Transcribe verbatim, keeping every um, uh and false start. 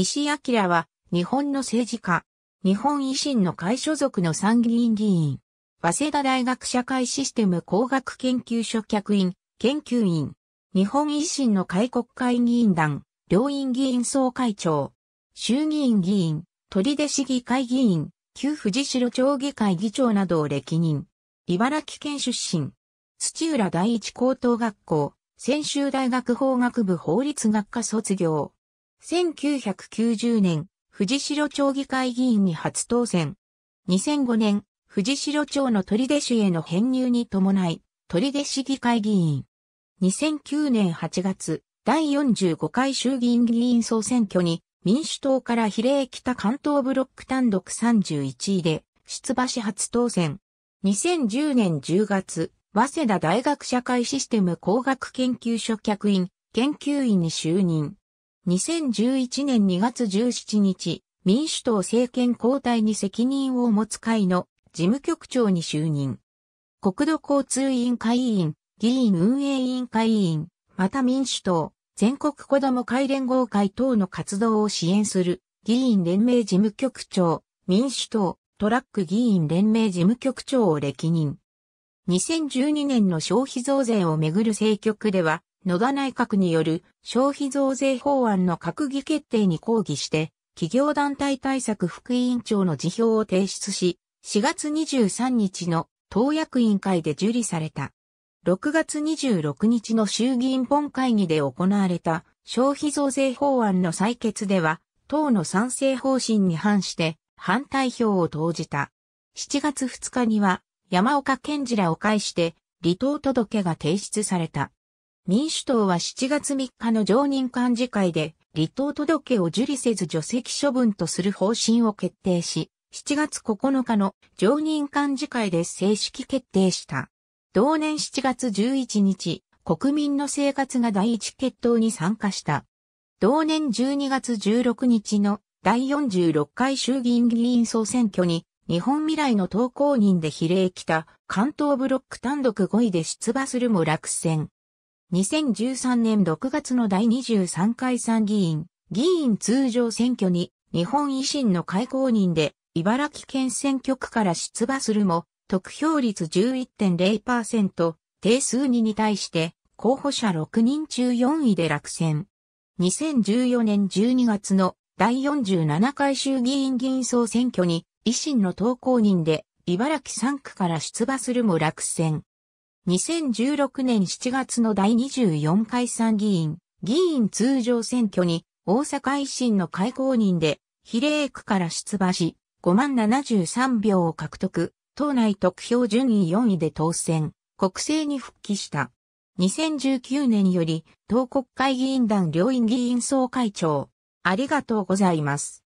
石井章は、日本の政治家、日本維新の会所属の参議院議員、早稲田大学社会システム工学研究所客員、研究員、日本維新の会国会議員団、両院議員総会長、衆議院議員、取手市議会議員、旧富士城町議会議長などを歴任。茨城県出身。土浦第一高等学校、専修大学法学部法律学科卒業。せんきゅうひゃくきゅうじゅうねん、富士城町議会議員に初当選。にせんごねん、富士城町の取手市への編入に伴い、取手市議会議員。にせんきゅうねんはちがつ、第よんじゅうごかい衆議院議員総選挙に、民主党から比例北関東ブロック単独さんじゅういちいで、出馬し初当選。にせんじゅうねんじゅうがつ、早稲田大学社会システム工学研究所客員、研究員に就任。にせんじゅういちねんにがつじゅうしちにち、民主党政権交代に責任を持つ会の事務局長に就任。国土交通委員会委員、議院運営委員会委員、また民主党、全国子ども会連合会等の活動を支援する、議員連盟事務局長、民主党、トラック議員連盟事務局長を歴任。にせんじゅうにねんの消費増税をめぐる政局では、野田内閣による消費増税法案の閣議決定に抗議して、企業団体対策副委員長の辞表を提出し、しがつにじゅうさんにちの党役員会で受理された。ろくがつにじゅうろくにちの衆議院本会議で行われた消費増税法案の採決では、党の賛成方針に反して反対票を投じた。しちがつふつかには山岡健二らを介して離党届が提出された。民主党はしちがつみっかの常任幹事会で離党届を受理せず除籍処分とする方針を決定し、しちがつここのかの常任幹事会で正式決定した。同年しちがつじゅういちにち、国民の生活が第一決闘に参加した。同年じゅうにがつじゅうろくにちの第よんじゅうろっかい衆議院議員総選挙に、日本未来の党公認で比例北関東ブロック単独ごいで出馬するも落選。にせんじゅうさんねんろくがつの第にじゅうさんかい参議院、議員通常選挙に、日本維新の会公認で、茨城県選挙区から出馬するも、得票率 じゅういってんれいパーセント、定数にに対して、候補者ろくにんちゅうよんいで落選。にせんじゅうよねんじゅうにがつの第よんじゅうななかい衆議院議員総選挙に、維新の党公認で、茨城さんくから出馬するも落選。にせんじゅうろくねんしちがつの第にじゅうよんかい参議院、議員通常選挙に、大阪維新の会公認で、比例区から出馬し、ごまんななじゅうさんひょうを獲得。党内得票順位よんいで当選、国政に復帰した。にせんじゅうきゅうねんより、党国会議員団両院議員総会長。ありがとうございます。